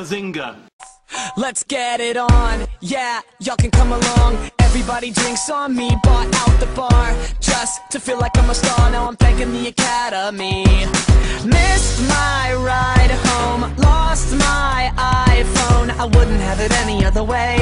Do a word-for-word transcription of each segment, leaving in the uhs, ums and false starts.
Bazinga. Let's get it on, yeah, y'all can come along. Everybody drinks on me, bought out the bar, just to feel like I'm a star, now I'm thanking the Academy. Missed my ride home, lost my iPhone, I wouldn't have it any other way.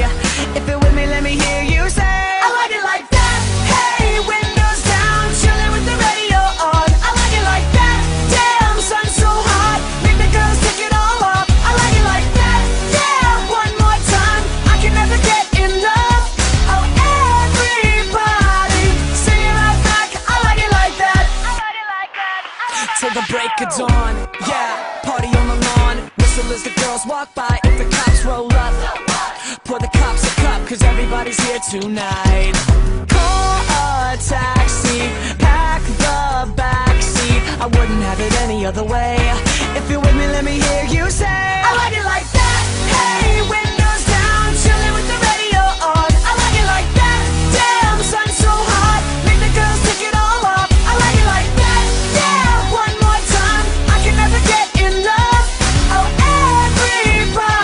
If you're with me, let me hear you say, I like it like that, hey, windows down, chilling with the radio on. I like it like that, damn, sun's so hot, make the girls take it all off. I like it like that, yeah, one more time, I can never get enough. Oh, everybody, sing it right back, I like it like that, I like it like that, like till the break of dawn, yeah, party on the lawn, whistle as the girls walk by, if the cops roll up, pour the cops a cup, cause everybody's here tonight. Call a taxi, pack the backseat, I wouldn't have it any other way. If you're with me, let me hear you say, I like it like that, hey, windows down, chilling with the radio on. I like it like that, damn, sun's so hot, make the girls take it all off. I like it like that, yeah, one more time, I can never get enough. Oh, everybody,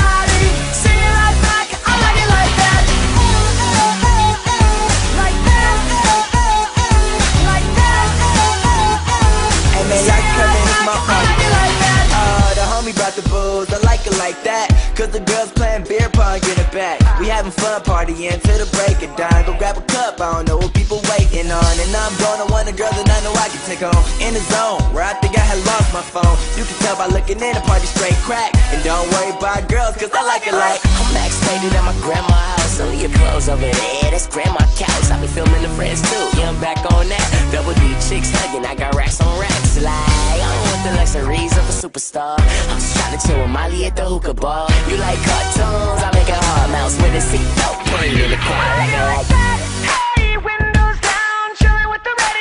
like that, cause the girls playing beer pong in the back. We having fun partying till the break of dawn. Go grab a cup, I don't know what people waiting on. And I'm gonna want a girl that I know I can take home. In the zone, where I think I had lost my phone. You can tell by looking in, the party straight crack. And don't worry about girls, cause I like it like I'm vaccinated at my grandma's house. Only your clothes over there, that's grandma couch. I be filming the friends too, yeah, I'm back on that. Double D chicks hugging, I got racks on racks. Like, I don't want the luxuries of a superstar. I'm just trying to chill with Molly at the hookah bar. You like cartoons, I make a hard mouse with a seatbelt. Put it in the corner. I like it like that. Hey, windows down, chilling with the rain.